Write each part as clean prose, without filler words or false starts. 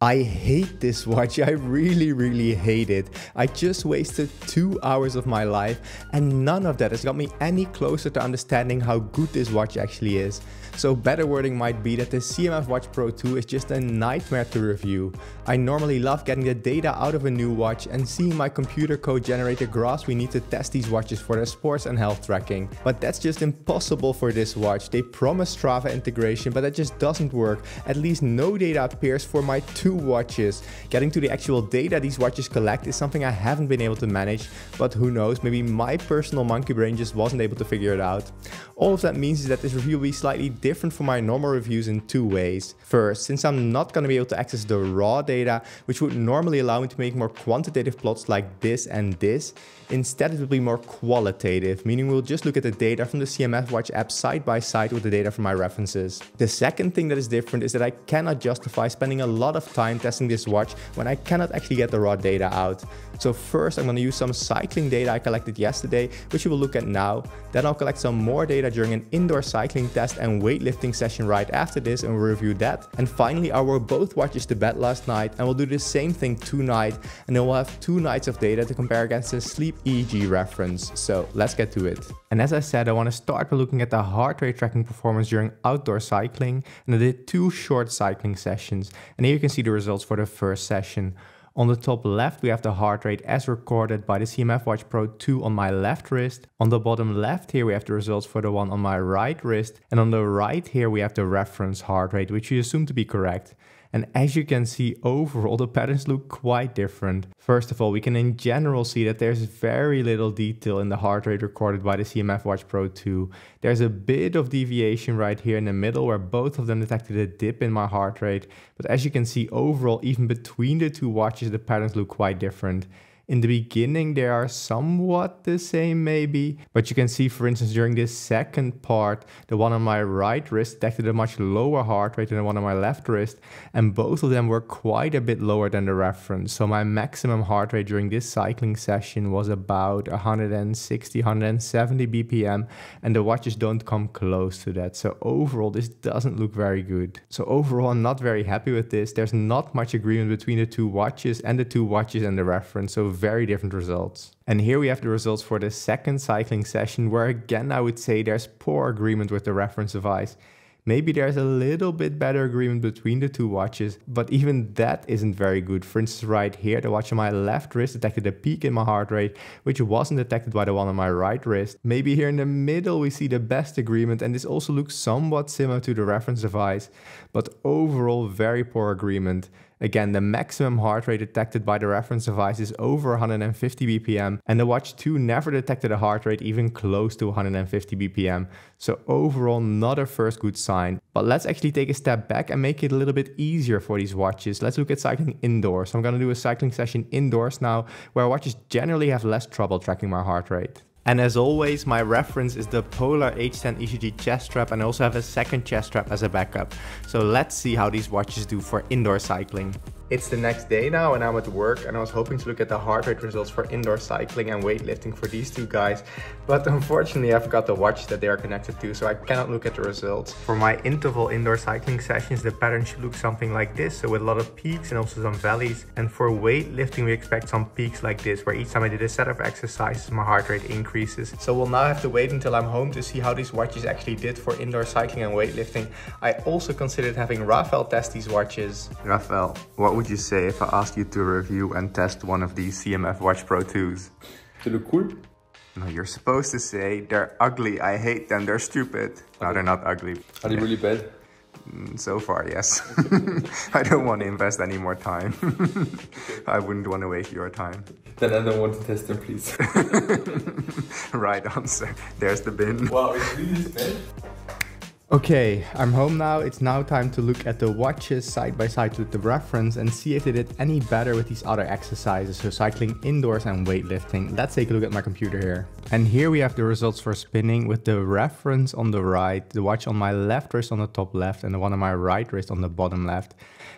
I hate this watch. I really hate it. I just wasted 2 hours of my life, and none of that has got me any closer to understanding how good this watch actually is. So better wording might be that the CMF Watch Pro 2 is just a nightmare to review. I normally love getting the data out of a new watch and seeing my computer code generate the graphs we need to test these watches for their sports and health tracking. But that's just impossible for this watch. They promise Strava integration, but that just doesn't work. At least no data appears for my two watches. Getting to the actual data these watches collect is something I haven't been able to manage, but who knows, maybe my personal monkey brain just wasn't able to figure it out. All of that means is that this review will be slightly different from my normal reviews in two ways. First, since I'm not going to be able to access the raw data, which would normally allow me to make more quantitative plots like this and this, instead it will be more qualitative, meaning we'll just look at the data from the CMF Watch app side by side with the data from my references. The second thing that is different is that I cannot justify spending a lot of time testing this watch when I cannot actually get the raw data out. So first I'm going to use some cycling data I collected yesterday, which we will look at now. Then I'll collect some more data during an indoor cycling test and weightlifting session right after this, and we'll review that. And finally, I wore both watches to bed last night, and we'll do the same thing tonight, and then we'll have 2 nights of data to compare against the sleep EEG reference. So let's get to it. And as I said, I want to start by looking at the heart rate tracking performance during outdoor cycling, and I did 2 short cycling sessions, and here you can see the results for the first session. On the top left, we have the heart rate as recorded by the CMF Watch Pro 2 on my left wrist. On the bottom left here, we have the results for the one on my right wrist. And on the right here, we have the reference heart rate, which we assume to be correct. And as you can see, overall the patterns look quite different. First of all, we can in general see that there's very little detail in the heart rate recorded by the CMF Watch Pro 2. There's a bit of deviation right here in the middle where both of them detected a dip in my heart rate. But as you can see, overall, even between the two watches, the patterns look quite different. In the beginning, they are somewhat the same maybe, but you can see, for instance, during this second part, the one on my right wrist detected a much lower heart rate than the one on my left wrist, and both of them were quite a bit lower than the reference. So my maximum heart rate during this cycling session was about 160, 170 BPM, and the watches don't come close to that. So overall, this doesn't look very good. So overall, I'm not very happy with this. There's not much agreement between the two watches and the reference. So very different results. And here we have the results for the second cycling session, where again I would say there's poor agreement with the reference device. Maybe there's a little bit better agreement between the two watches, but even that isn't very good. For instance, right here, the watch on my left wrist detected a peak in my heart rate, which wasn't detected by the one on my right wrist. Maybe here in the middle, we see the best agreement, and this also looks somewhat similar to the reference device, but overall very poor agreement. Again, the maximum heart rate detected by the reference device is over 150 BPM, and the Watch 2 never detected a heart rate even close to 150 BPM. So overall, not a first good sign. But let's actually take a step back and make it a little bit easier for these watches. Let's look at cycling indoors. So I'm gonna do a cycling session indoors now, where watches generally have less trouble tracking my heart rate. And as always, my reference is the Polar H10 ECG chest strap, and I also have a second chest strap as a backup. So let's see how these watches do for indoor cycling. It's the next day now, and I'm at work, and I was hoping to look at the heart rate results for indoor cycling and weightlifting for these two guys, but unfortunately I forgot the watch that they are connected to, so I cannot look at the results. For my interval indoor cycling sessions, the pattern should look something like this, so with a lot of peaks and also some valleys. And for weightlifting, we expect some peaks like this, where each time I did a set of exercises, my heart rate increased. So we'll now have to wait until I'm home to see how these watches actually did for indoor cycling and weightlifting. I also considered having Rafael test these watches. Rafael, what would you say if I asked you to review and test one of these CMF Watch Pro 2s? They look cool. No, you're supposed to say they're ugly, I hate them, they're stupid. Okay. No, they're not ugly. Are they really bad? So far, yes. I don't want to invest any more time. I wouldn't want to waste your time. Then I don't want to test them, please. Right answer. There's the bin. Wow, it's really bad. Okay, I'm home now. It's now time to look at the watches side by side with the reference and see if they did any better with these other exercises, so cycling indoors and weightlifting. Let's take a look at my computer here. And here we have the results for spinning with the reference on the right, the watch on my left wrist on the top left, and the one on my right wrist on the bottom left.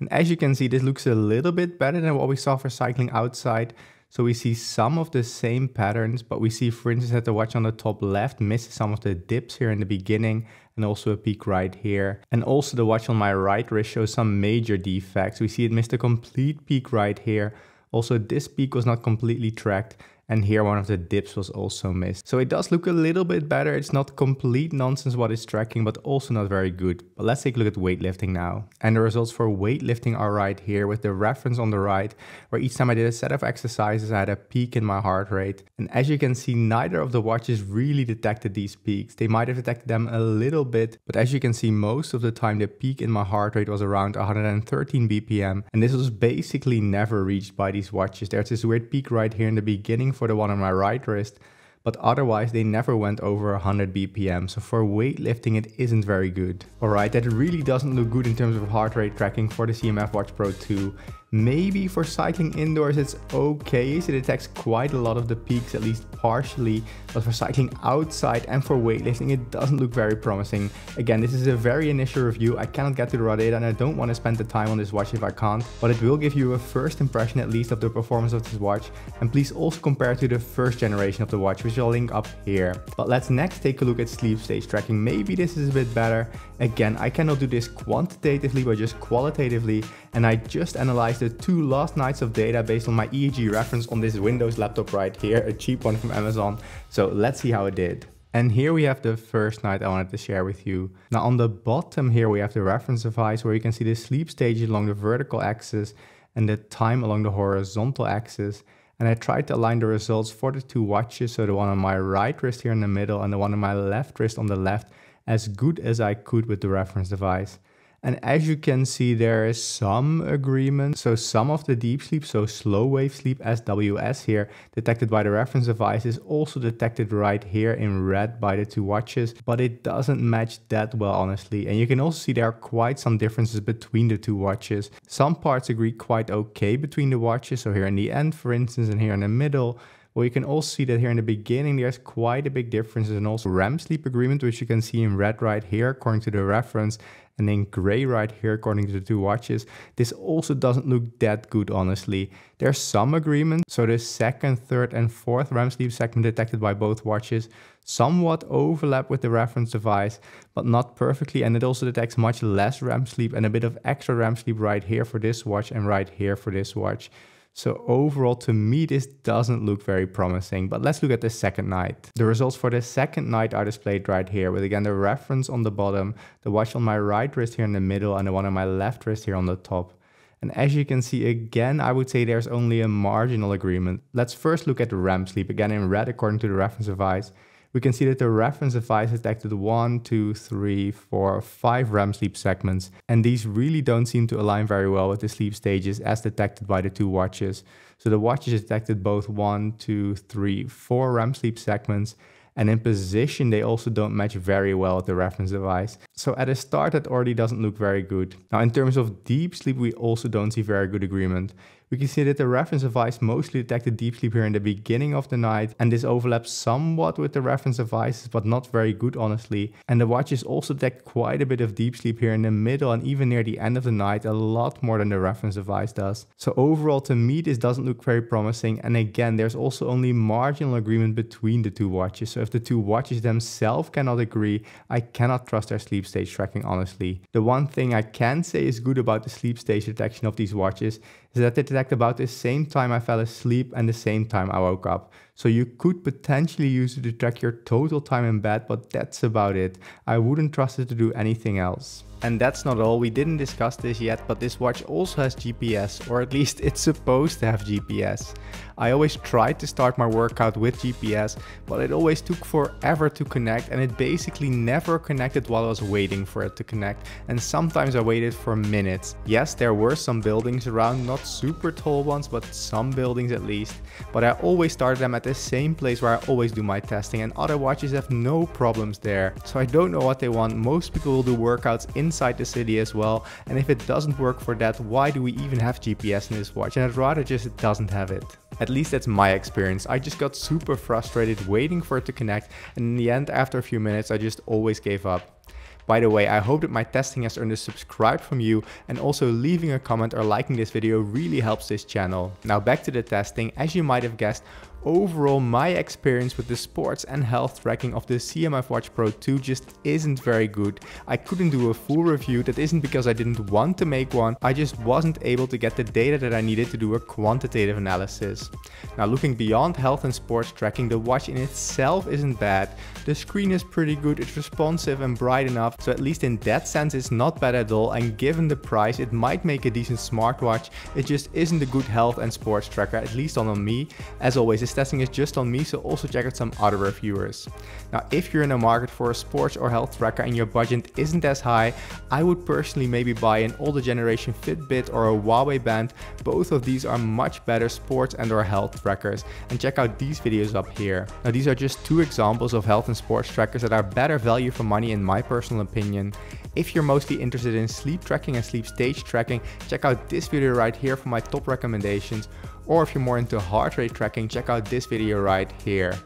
And as you can see, this looks a little bit better than what we saw for cycling outside. So we see some of the same patterns, but we see, for instance, that the watch on the top left misses some of the dips here in the beginning and also a peak right here. And also the watch on my right wrist shows some major defects. We see it missed a complete peak right here. Also, this peak was not completely tracked. And here one of the dips was also missed. So it does look a little bit better. It's not complete nonsense what it's tracking, but also not very good. But let's take a look at weightlifting now. And the results for weightlifting are right here with the reference on the right, where each time I did a set of exercises, I had a peak in my heart rate. And as you can see, neither of the watches really detected these peaks. They might have detected them a little bit, but as you can see, most of the time the peak in my heart rate was around 113 BPM. And this was basically never reached by these watches. There's this weird peak right here in the beginning for the one on my right wrist, but otherwise they never went over 100 BPM. So for weightlifting, it isn't very good. All right, that really doesn't look good in terms of heart rate tracking for the CMF Watch Pro 2. Maybe for cycling indoors, it's okay. So it detects quite a lot of the peaks, at least partially, but for cycling outside and for weightlifting, it doesn't look very promising. Again, this is a very initial review. I cannot get to the raw data and I don't want to spend the time on this watch if I can't, but it will give you a first impression at least of the performance of this watch. And please also compare to the first generation of the watch, which I'll link up here. But let's next take a look at sleep stage tracking. Maybe this is a bit better. Again, I cannot do this quantitatively, but just qualitatively. And I just analyzed the two last nights of data based on my EEG reference on this Windows laptop right here, a cheap one from Amazon. So let's see how it did. And here we have the first night I wanted to share with you. Now on the bottom here, we have the reference device where you can see the sleep stages along the vertical axis and the time along the horizontal axis. And I tried to align the results for the two watches. So the one on my right wrist here in the middle and the one on my left wrist on the left, as good as I could with the reference device. And as you can see, there is some agreement. So some of the deep sleep, so slow wave sleep, SWS here, detected by the reference device is also detected right here in red by the two watches, but it doesn't match that well, honestly. And you can also see there are quite some differences between the two watches. Some parts agree quite okay between the watches. So here in the end, for instance, and here in the middle. Well, you can also see that here in the beginning, there's quite a big difference, and also REM sleep agreement, which you can see in red right here, according to the reference, and in gray right here, according to the two watches. This also doesn't look that good, honestly. There's some agreement. So the second, third, and fourth REM sleep segment detected by both watches somewhat overlap with the reference device, but not perfectly. And it also detects much less REM sleep and a bit of extra REM sleep right here for this watch and right here for this watch. So overall, to me, this doesn't look very promising, but let's look at the second night. The results for the second night are displayed right here with, again, the reference on the bottom, the watch on my right wrist here in the middle, and the one on my left wrist here on the top. And as you can see, again, I would say there's only a marginal agreement. Let's first look at the REM sleep, again, in red, according to the reference device. We can see that the reference device detected 1, 2, 3, 4, 5 REM sleep segments. And these really don't seem to align very well with the sleep stages as detected by the two watches. So the watches detected both 1, 2, 3, 4 REM sleep segments. And in position, they also don't match very well with the reference device. So at a start, that already doesn't look very good. Now, in terms of deep sleep, we also don't see very good agreement. We can see that the reference device mostly detected deep sleep here in the beginning of the night, and this overlaps somewhat with the reference devices, but not very good, honestly. And the watches also detect quite a bit of deep sleep here in the middle and even near the end of the night, a lot more than the reference device does. So overall, to me, this doesn't look very promising. And again, there's also only marginal agreement between the two watches. So if the two watches themselves cannot agree, I cannot trust their sleep stage tracking, honestly. The one thing I can say is good about the sleep stage detection of these watches is that they detect about the same time I fell asleep and the same time I woke up. So you could potentially use it to track your total time in bed, but that's about it. I wouldn't trust it to do anything else. And that's not all. We didn't discuss this yet, but this watch also has GPS, or at least it's supposed to have GPS. I always tried to start my workout with GPS, but it always took forever to connect, and it basically never connected while I was waiting for it to connect. And sometimes I waited for minutes. Yes, there were some buildings around, not super tall ones, but some buildings at least. But I always started them at the same place where I always do my testing, and other watches have no problems there. So I don't know what they want. Most people will do workouts inside the city as well, and if it doesn't work for that, why do we even have GPS in this watch? And I'd rather just it doesn't have it. At least that's my experience. I just got super frustrated waiting for it to connect, and in the end, after a few minutes, I just always gave up. By the way, I hope that my testing has earned a subscribe from you, and also leaving a comment or liking this video really helps this channel. Now back to the testing. As you might have guessed, overall my experience with the sports and health tracking of the CMF Watch Pro 2 just isn't very good. I couldn't do a full review. That isn't because I didn't want to make one, I just wasn't able to get the data that I needed to do a quantitative analysis. Now looking beyond health and sports tracking, the watch in itself isn't bad. The screen is pretty good, it's responsive and bright enough, so at least in that sense it's not bad at all, and given the price it might make a decent smartwatch. It just isn't a good health and sports tracker, at least on me. As always, this testing is just on me, so also check out some other reviewers. Now if you're in the market for a sports or health tracker and your budget isn't as high, I would personally maybe buy an older generation Fitbit or a Huawei Band. Both of these are much better sports and or health trackers, and check out these videos up here. Now these are just two examples of health and sports trackers that are better value for money in my personal opinion. If you're mostly interested in sleep tracking and sleep stage tracking, check out this video right here for my top recommendations. Or if you're more into heart rate tracking, check out this video right here.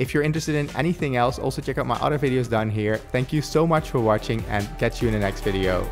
If you're interested in anything else, also check out my other videos down here. Thank you so much for watching, and catch you in the next video.